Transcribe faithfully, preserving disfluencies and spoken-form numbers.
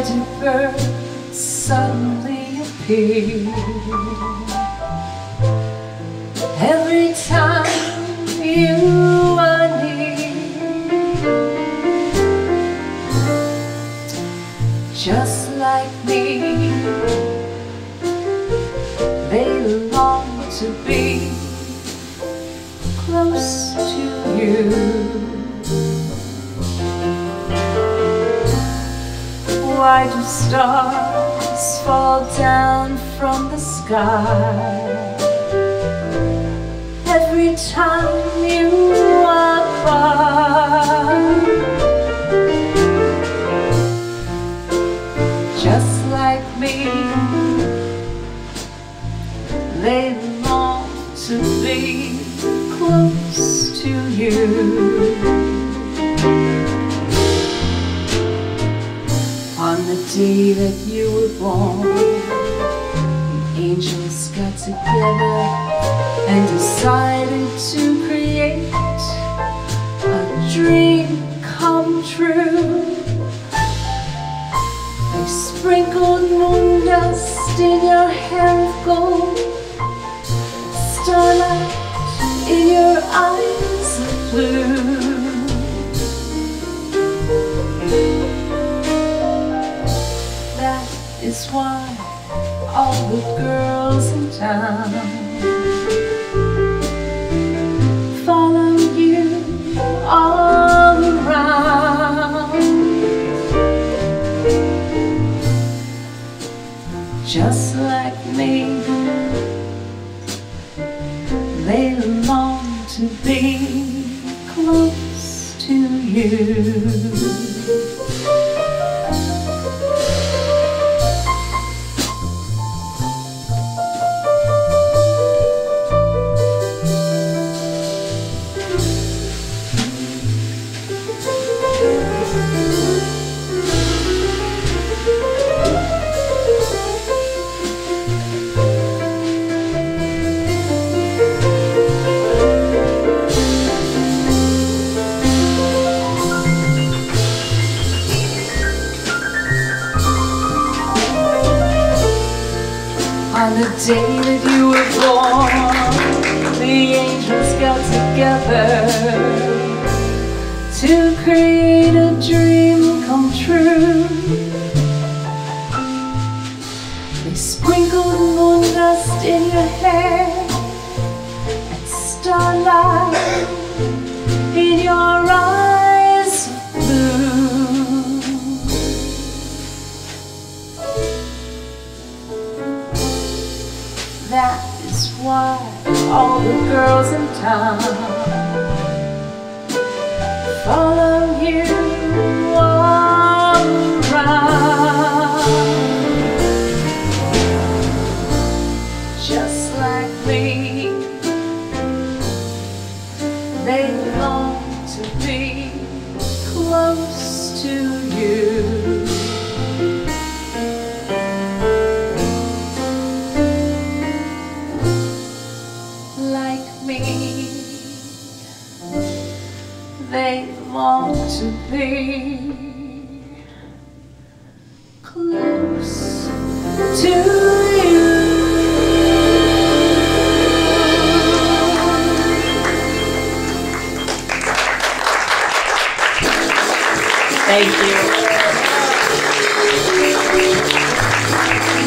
frightened bird suddenly appeared. Every time you are near, just like me, they long to be close to you. Why do stars fall down from the sky every time you are by? Just like me, they long to be close to you. On the day that you were born, the angels got together and decided to create a dream come true. They sprinkled moon dust in your hair of gold, starlight in your eyes of blue. Is why all the girls in town follow you all around. Just like me, they long to be close to you. On the day that you were born, the angels got together to create a dream come true. They sprinkled moon dust in your hair and starlight in your eyes of blue. That is why all the girls in town follow you all around. Just like me, they long to be close to you. They long to be close to you. Thank you.